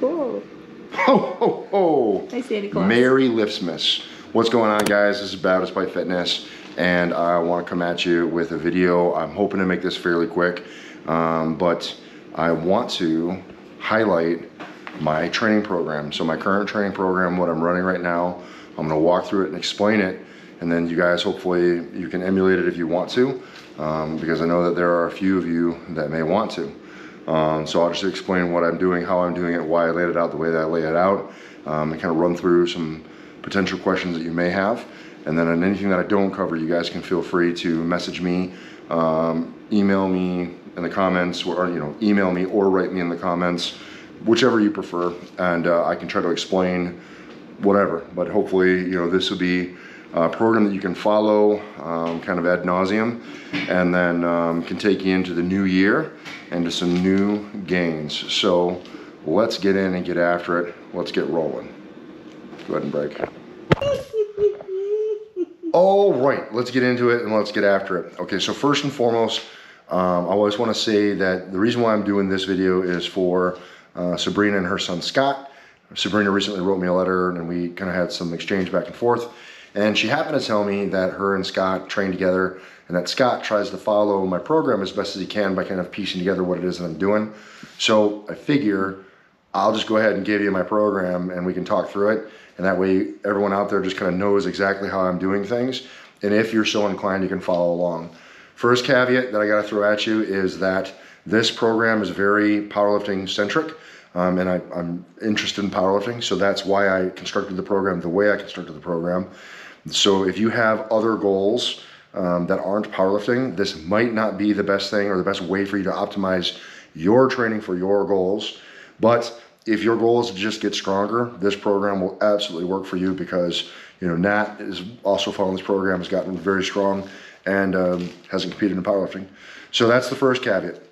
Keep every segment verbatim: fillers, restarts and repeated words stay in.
Cool. Ho, ho, ho. Hi, Santa Claus. Merry Lipsmas. What's going on, guys? This is Despite Fitness, and I want to come at you with a video. I'm hoping to make this fairly quick, um, but I want to highlight my training program. So my current training program, what I'm running right now, I'm going to walk through it and explain it, and then you guys, hopefully, you can emulate it if you want to, um, because I know that there are a few of you that may want to. Um, so I'll just explain what I'm doing, how I'm doing it, why I laid it out the way that I lay it out, um, and kind of run through some potential questions that you may have. And then on anything that I don't cover, you guys can feel free to message me, um, email me in the comments, or you know, email me or write me in the comments, whichever you prefer, and uh, I can try to explain whatever. But hopefully, you know, this will be a program that you can follow, um, kind of ad nauseum, and then um, can take you into the new year and to some new gains. So let's get in and get after it. Let's get rolling. Go ahead and break. All right, let's get into it and let's get after it. Okay, so first and foremost, um, I always want to say that the reason why I'm doing this video is for uh, Sabrina and her son Scott. Sabrina recently wrote me a letter and we kind of had some exchange back and forth, and she happened to tell me that her and Scott train together and that Scott tries to follow my program as best as he can by kind of piecing together what it is that I'm doing. So I figure I'll just go ahead and give you my program and we can talk through it. And that way everyone out there just kind of knows exactly how I'm doing things. And if you're so inclined, you can follow along. First caveat that I gotta throw at you is that this program is very powerlifting centric. Um, and I, I'm interested in powerlifting. So that's why I constructed the program the way I constructed the program. So if you have other goals um, that aren't powerlifting, this might not be the best thing or the best way for you to optimize your training for your goals. But if your goal is to just get stronger, this program will absolutely work for you, because you know Nat is also following this program, has gotten very strong, and um, hasn't competed in powerlifting. So that's the first caveat.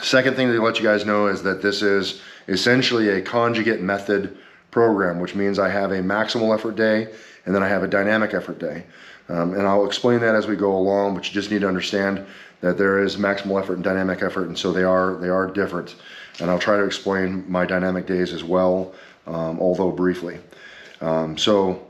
Second thing to let you guys know is that this is essentially a conjugate method program, which means I have a maximal effort day and then I have a dynamic effort day. Um, and I'll explain that as we go along, but you just need to understand that there is maximal effort and dynamic effort, and so they are they are different. And I'll try to explain my dynamic days as well, um, although briefly. Um, so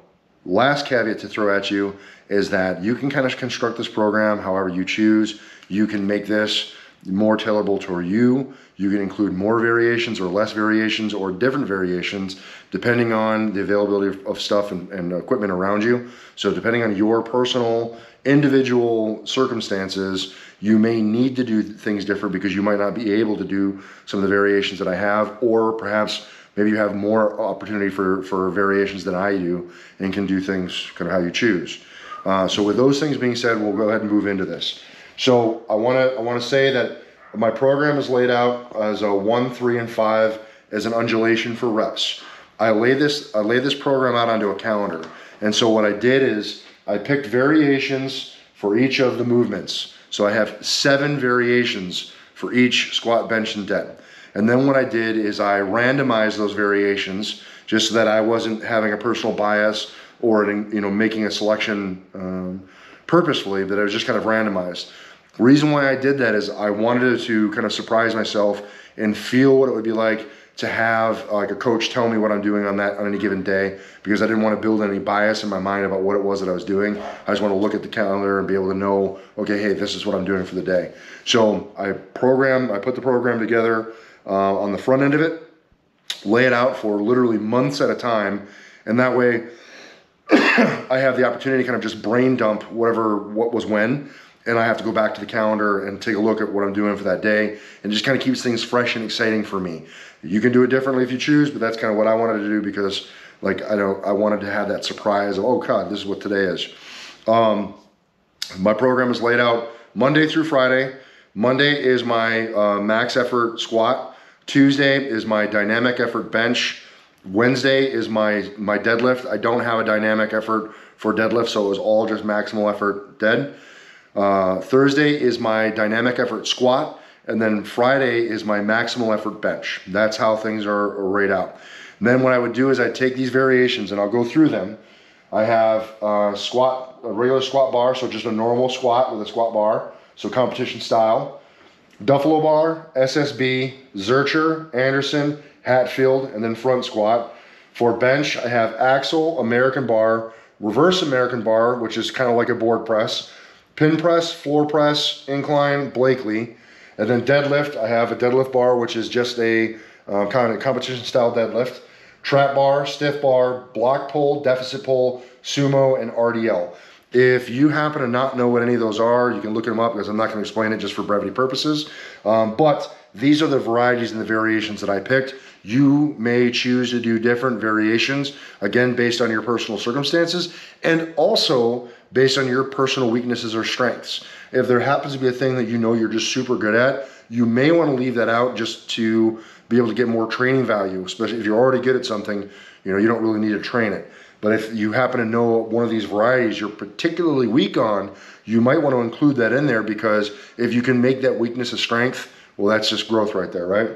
last caveat to throw at you is that you can kind of construct this program however you choose. You can make this more tailorable to you. You can include more variations or less variations or different variations depending on the availability of stuff and, and equipment around you. So depending on your personal, individual circumstances, you may need to do things different because you might not be able to do some of the variations that I have, or perhaps maybe you have more opportunity for, for variations than I do and can do things kind of how you choose. Uh, so with those things being said, we'll go ahead and move into this. So I want to I want to say that my program is laid out as a one, three, and five as an undulation for reps. I lay this I lay this program out onto a calendar, and so what I did is I picked variations for each of the movements. So I have seven variations for each squat, bench, and dead. And then what I did is I randomized those variations just so that I wasn't having a personal bias or you know making a selection um, purposefully, that I was just kind of randomized. The reason why I did that is I wanted to kind of surprise myself and feel what it would be like to have uh, like a coach tell me what I'm doing on that on any given day, because I didn't want to build any bias in my mind about what it was that I was doing. I just want to look at the calendar and be able to know, okay, hey, this is what I'm doing for the day. So I program, I put the program together uh, on the front end of it, lay it out for literally months at a time, and that way I have the opportunity to kind of just brain dump whatever, what was when, and I have to go back to the calendar and take a look at what I'm doing for that day, and just kind of keeps things fresh and exciting for me. You can do it differently if you choose, but that's kind of what I wanted to do, because like I don't, I wanted to have that surprise of, oh God, this is what today is. Um, my program is laid out Monday through Friday. Monday is my uh, max effort squat. Tuesday is my dynamic effort bench. Wednesday is my, my deadlift. I don't have a dynamic effort for deadlift, so it was all just maximal effort dead. Uh, Thursday is my dynamic effort squat, and then Friday is my maximal effort bench. That's how things are, are laid out. And then what I would do is I take these variations and I'll go through them. I have a squat, a regular squat bar, so just a normal squat with a squat bar, so competition style. Duffalo bar, S S B, Zercher, Anderson, Hatfield, and then front squat. For bench, I have axle, American bar, reverse American bar, which is kind of like a board press, pin press, floor press, incline, Blakely. And then deadlift, I have a deadlift bar, which is just a uh, kind of competition style deadlift, trap bar, stiff bar, block pull, deficit pull, sumo, and R D L. If you happen to not know what any of those are, you can look them up because I'm not going to explain it just for brevity purposes. Um, but these are the varieties and the variations that I picked. You may choose to do different variations, again, based on your personal circumstances and also based on your personal weaknesses or strengths. If there happens to be a thing that you know you're just super good at, you may want to leave that out just to be able to get more training value, especially if you're already good at something, you know, you don't really need to train it. But if you happen to know one of these varieties you're particularly weak on, you might want to include that in there, because if you can make that weakness a strength, well, that's just growth right there, right?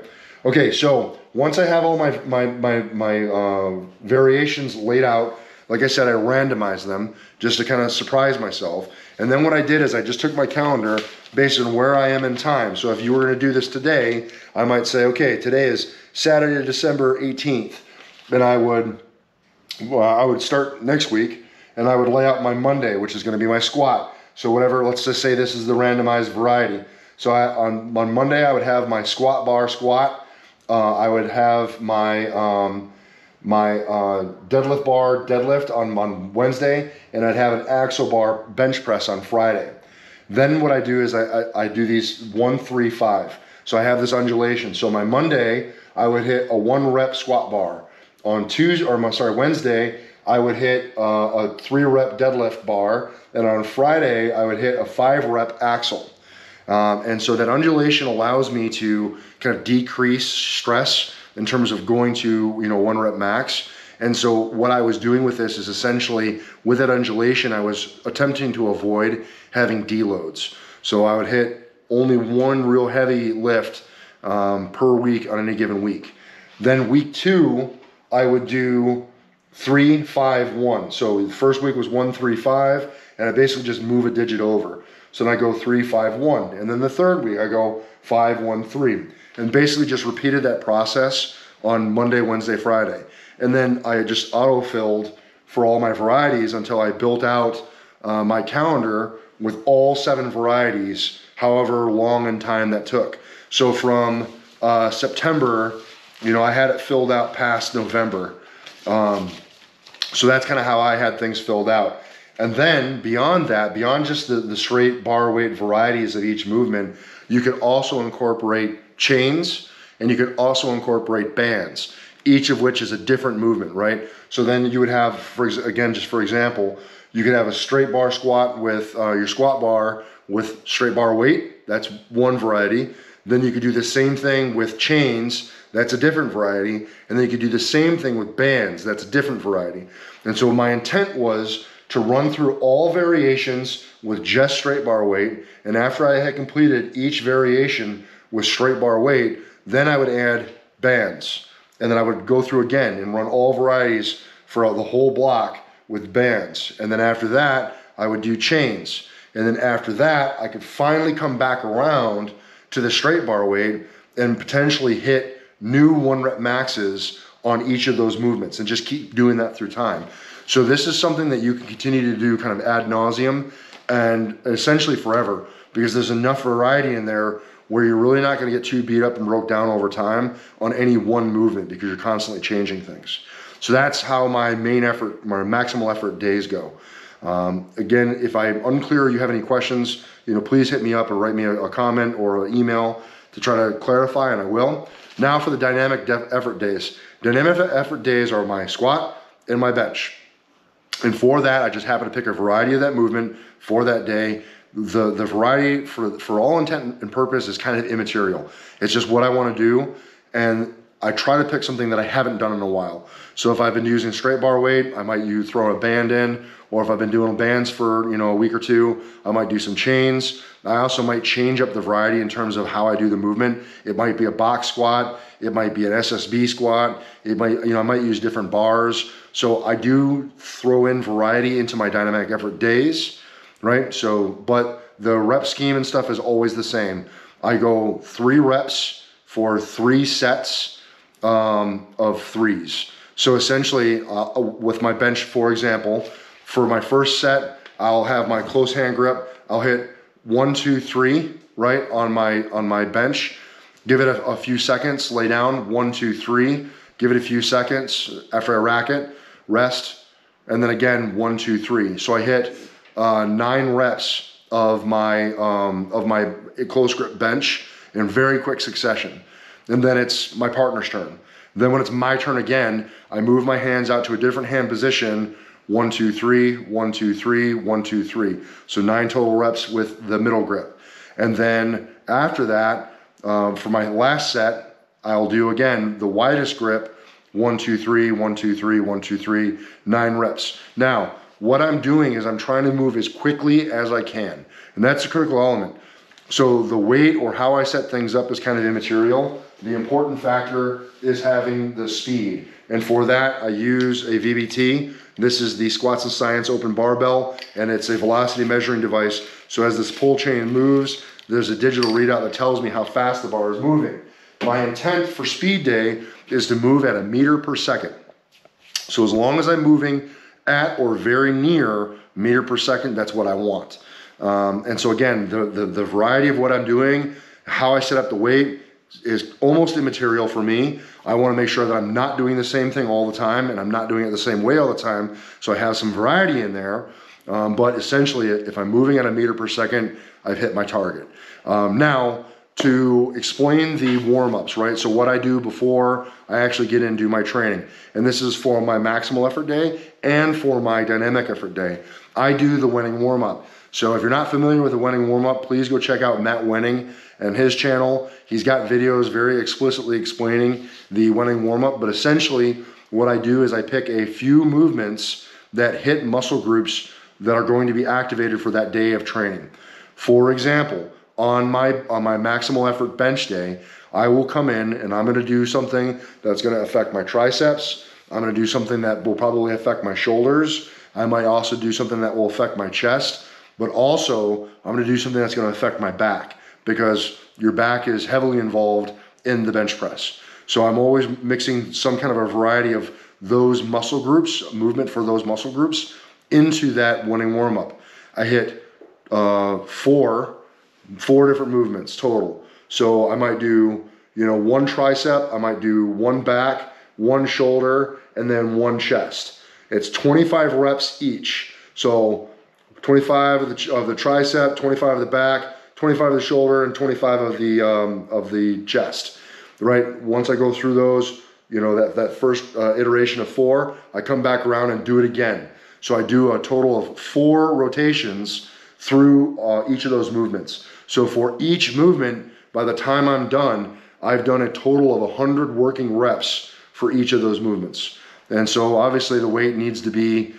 Okay, so once I have all my, my, my, my uh, variations laid out, like I said, I randomized them just to kind of surprise myself. And then what I did is I just took my calendar based on where I am in time. So if you were going to do this today, I might say, okay, today is Saturday, December eighteenth. Then I would, well, I would start next week and I would lay out my Monday, which is going to be my squat. So whatever, let's just say this is the randomized variety. So I, on, on Monday, I would have my squat bar squat. Uh, I would have my um, my uh, deadlift bar deadlift on, on Wednesday, and I'd have an axle bar bench press on Friday. Then what I do is I, I, I do these one, three, five. So I have this undulation. So my Monday, I would hit a one rep squat bar. On Tuesday, or my, sorry, Wednesday, I would hit uh, a three rep deadlift bar. And on Friday, I would hit a five rep axle. Um, and so that undulation allows me to kind of decrease stress in terms of going to, you know, one rep max. And so what I was doing with this is essentially with that undulation, I was attempting to avoid having deloads. So I would hit only one real heavy lift um, per week on any given week. Then week two, I would do three, five, one. So the first week was one, three, five, and I basically just move a digit over. So then I go three, five, one. And then the third week I go five, one, three. And basically just repeated that process on Monday, Wednesday, Friday. And then I just auto-filled for all my varieties until I built out uh, my calendar with all seven varieties, however long in time that took. So from uh, September, you know, I had it filled out past November. Um, so that's kind of how I had things filled out. And then beyond that, beyond just the, the straight bar weight varieties of each movement, you can also incorporate chains and you can also incorporate bands, each of which is a different movement, right? So then you would have, for again, just for example, you could have a straight bar squat with uh, your squat bar with straight bar weight. That's one variety. Then you could do the same thing with chains. That's a different variety. And then you could do the same thing with bands. That's a different variety. And so my intent was to run through all variations with just straight bar weight, and after I had completed each variation with straight bar weight, then I would add bands, and then I would go through again and run all varieties for the whole block with bands, and then after that I would do chains, and then after that I could finally come back around to the straight bar weight and potentially hit new one rep maxes on each of those movements and just keep doing that through time. So this is something that you can continue to do kind of ad nauseum and essentially forever, because there's enough variety in there where you're really not going to get too beat up and broke down over time on any one movement, because you're constantly changing things. So that's how my main effort, my maximal effort days go. Um, again, if I'm unclear or you have any questions, you know, please hit me up or write me a, a comment or an email to try to clarify, and I will. Now for the dynamic effort days. Dynamic effort days are my squat and my bench. And for that, I just happen to pick a variety of that movement for that day. The, the variety, for, for all intent and purpose, is kind of immaterial. It's just what I want to do. And I try to pick something that I haven't done in a while. So if I've been using straight bar weight, I might you throw a band in. Or if I've been doing bands for, you know, a week or two, I might do some chains. I also might change up the variety in terms of how I do the movement. It might be a box squat. It might be an S S B squat. It might, you know, I might use different bars. So I do throw in variety into my dynamic effort days, right? So, but the rep scheme and stuff is always the same. I go three reps for three sets um, of threes. So essentially, uh, with my bench, for example, for my first set, I'll have my close hand grip. I'll hit one, two, three, right, on my, on my bench. Give it a, a few seconds, lay down, one, two, three. Give it a few seconds after I rack it, rest, and then again, one, two, three. So I hit uh, nine reps of my, um, of my close grip bench in very quick succession. And then it's my partner's turn. Then when it's my turn again, I move my hands out to a different hand position, one, two, three, one, two, three, one, two, three. So nine total reps with the middle grip. And then after that, uh, for my last set, I'll do again, the widest grip, one, two, three, one, two, three, one, two, three, nine reps. Now, what I'm doing is I'm trying to move as quickly as I can. And that's a critical element. So the weight or how I set things up is kind of immaterial. The important factor is having the speed. And for that, I use a V B T. This is the Squats and Science open barbell, and it's a velocity measuring device. So as this pull chain moves, there's a digital readout that tells me how fast the bar is moving. My intent for speed day is to move at a meter per second. So as long as I'm moving at or very near meter per second, that's what I want. Um, and so again, the, the, the variety of what I'm doing, how I set up the weight is almost immaterial for me. I want to make sure that I'm not doing the same thing all the time and I'm not doing it the same way all the time. So I have some variety in there. Um, but essentially, if I'm moving at a meter per second, I've hit my target. Um, now, to explain the warm-ups, right? So what I do before I actually get in and do my training. And this is for my maximal effort day and for my dynamic effort day. I do the Wenning warm-up. So if you're not familiar with the Wenning warm-up, please go check out Matt Wenning and his channel. He's got videos very explicitly explaining the Wenning warm-up, but essentially what I do is I pick a few movements that hit muscle groups that are going to be activated for that day of training. For example, On my, on my maximal effort bench day, I will come in and I'm gonna do something that's gonna affect my triceps. I'm gonna do something that will probably affect my shoulders. I might also do something that will affect my chest, but also I'm gonna do something that's gonna affect my back because your back is heavily involved in the bench press. So I'm always mixing some kind of a variety of those muscle groups, movement for those muscle groups into that Wenning warm-up. I hit uh, four, four different movements total. So I might do, you know, one tricep, I might do one back, one shoulder, and then one chest. It's twenty-five reps each. So twenty-five of the, of the tricep, twenty-five of the back, twenty-five of the shoulder, and twenty-five of the, um, of the chest, right? Once I go through those, you know, that, that first uh, iteration of four, I come back around and do it again. So I do a total of four rotations through uh, each of those movements. So for each movement, by the time I'm done, I've done a total of one hundred working reps for each of those movements. And so obviously the weight needs to be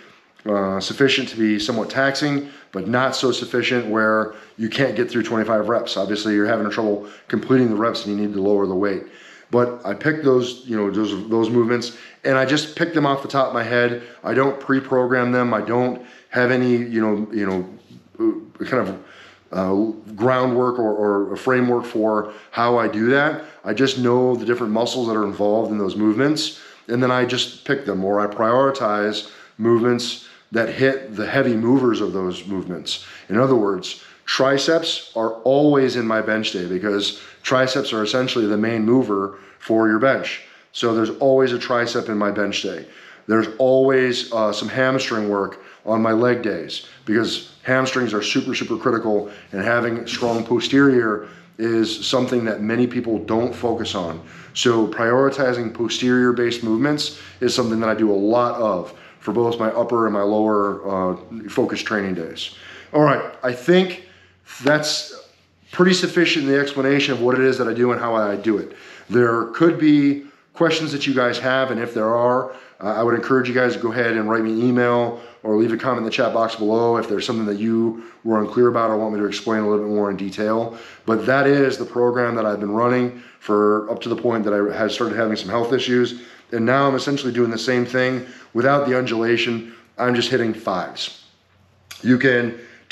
uh, sufficient to be somewhat taxing, but not so sufficient where you can't get through twenty-five reps. Obviously you're having trouble completing the reps and you need to lower the weight. But I pick those, you know, those, those movements, and I just pick them off the top of my head. I don't pre-program them. I don't have any, you know, you know, kind of uh, groundwork or, or a framework for how I do that. I just know the different muscles that are involved in those movements, and then I just pick them, or I prioritize movements that hit the heavy movers of those movements. In other words, triceps are always in my bench day because triceps are essentially the main mover for your bench. So there's always a tricep in my bench day. There's always uh, some hamstring work on my leg days because hamstrings are super, super critical, and having strong posterior is something that many people don't focus on. So prioritizing posterior based movements is something that I do a lot of for both my upper and my lower uh, focus training days. All right, I think that's pretty sufficient in the explanation of what it is that I do and how I do it. There could be questions that you guys have, and if there are, Uh, I would encourage you guys to go ahead and write me an email or leave a comment in the chat box below if there's something that you were unclear about or want me to explain a little bit more in detail. But that is the program that I've been running for up to the point that I had started having some health issues. And now I'm essentially doing the same thing without the undulation. I'm just hitting fives. You can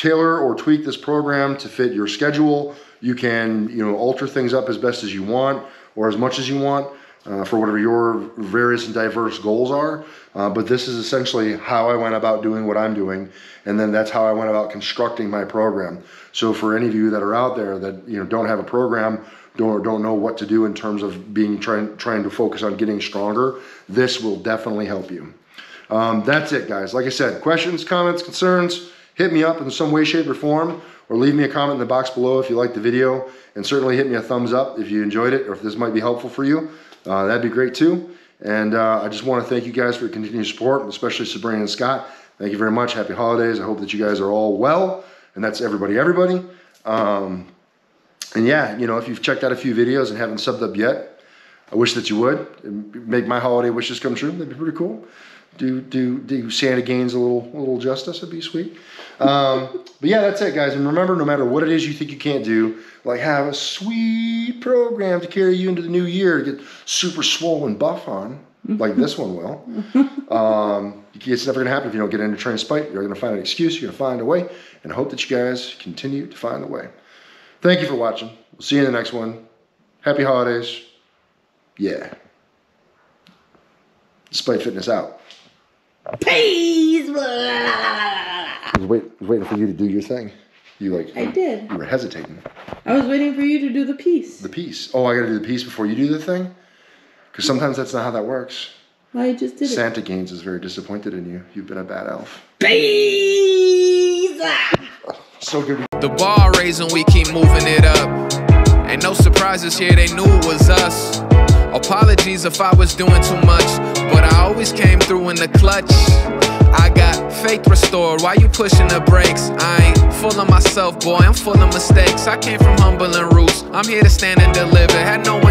tailor or tweak this program to fit your schedule. You can, you know, alter things up as best as you want or as much as you want uh, for whatever your various and diverse goals are. Uh, but this is essentially how I went about doing what I'm doing. And then that's how I went about constructing my program. So for any of you that are out there that, you know, don't have a program, don't, or don't know what to do in terms of being trying, trying to focus on getting stronger, this will definitely help you. Um, that's it, guys. Like I said, questions, comments, concerns, hit me up in some way, shape, or form, or leave me a comment in the box below if you liked the video, and certainly hit me a thumbs up if you enjoyed it or if this might be helpful for you. Uh, that'd be great too. And uh, I just want to thank you guys for your continued support, especially Sabrina and Scott. Thank you very much. Happy holidays. I hope that you guys are all well, and that's everybody, everybody. Um, and yeah, you know, if you've checked out a few videos and haven't subbed up yet, I wish that you would. It'd make my holiday wishes come true. That'd be pretty cool. Do, do, do Santa Gaines a little, a little justice. It'd be sweet. Um, but yeah, that's it, guys. And remember, no matter what it is you think you can't do, like have a sweet program to carry you into the new year to get super swollen buff on, like this one will. Um, it's never going to happen if you don't get into train spite. You're going to find an excuse. You're going to find a way. And I hope that you guys continue to find a way. Thank you for watching. We'll see you in the next one. Happy holidays. Yeah. Despite Fitness out. Peace! I was, wait, I was waiting for you to do your thing. You like? I did. You were hesitating. I was waiting for you to do the piece. The piece. Oh, I got to do the piece before you do the thing? Because sometimes that's not how that works. Well, I just did Santa it. Santa Gaines is very disappointed in you. You've been a bad elf. Peace! So good. The bar raising, we keep moving it up. Ain't no surprises here, they knew it was us. Apologies if I was doing too much, but I always came through in the clutch. I got faith restored, why you pushing the brakes? I ain't full of myself, boy, I'm full of mistakes. I came from humble and roots, I'm here to stand and deliver. Had no